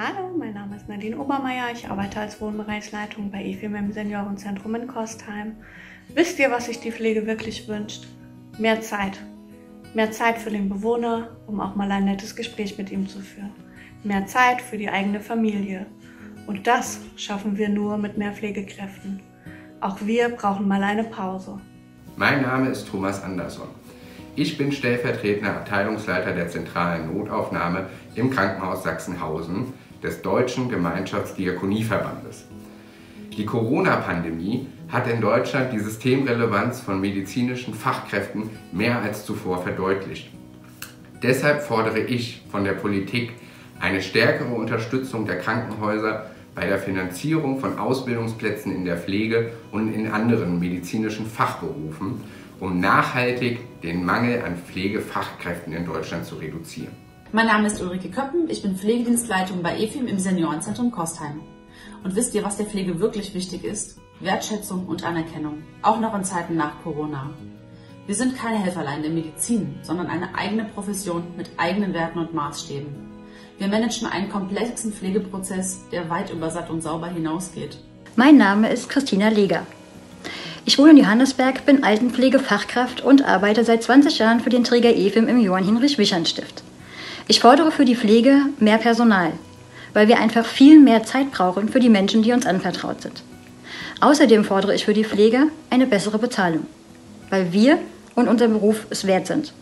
Hallo, mein Name ist Nadine Obermeier, ich arbeite als Wohnbereichsleitung bei EFIM im Seniorenzentrum in Kostheim. Wisst ihr, was sich die Pflege wirklich wünscht? Mehr Zeit. Mehr Zeit für den Bewohner, um auch mal ein nettes Gespräch mit ihm zu führen. Mehr Zeit für die eigene Familie. Und das schaffen wir nur mit mehr Pflegekräften. Auch wir brauchen mal eine Pause. Mein Name ist Thomas Anderson. Ich bin stellvertretender Abteilungsleiter der zentralen Notaufnahme im Krankenhaus Sachsenhausen des Deutschen Gemeinschaftsdiakonieverbandes. Die Corona-Pandemie hat in Deutschland die Systemrelevanz von medizinischen Fachkräften mehr als zuvor verdeutlicht. Deshalb fordere ich von der Politik eine stärkere Unterstützung der Krankenhäuser bei der Finanzierung von Ausbildungsplätzen in der Pflege und in anderen medizinischen Fachberufen, um nachhaltig den Mangel an Pflegefachkräften in Deutschland zu reduzieren. Mein Name ist Ulrike Köppen, ich bin Pflegedienstleitung bei EFIM im Seniorenzentrum Kostheim. Und wisst ihr, was der Pflege wirklich wichtig ist? Wertschätzung und Anerkennung, auch noch in Zeiten nach Corona. Wir sind keine Helferlein der Medizin, sondern eine eigene Profession mit eigenen Werten und Maßstäben. Wir managen einen komplexen Pflegeprozess, der weit über satt und sauber hinausgeht. Mein Name ist Christina Leger. Ich wohne in Johannesberg, bin Altenpflegefachkraft und arbeite seit 20 Jahren für den Träger EFIM im Johann-Hinrich-Wichern-Stift. Ich fordere für die Pflege mehr Personal, weil wir einfach viel mehr Zeit brauchen für die Menschen, die uns anvertraut sind. Außerdem fordere ich für die Pflege eine bessere Bezahlung, weil wir und unser Beruf es wert sind.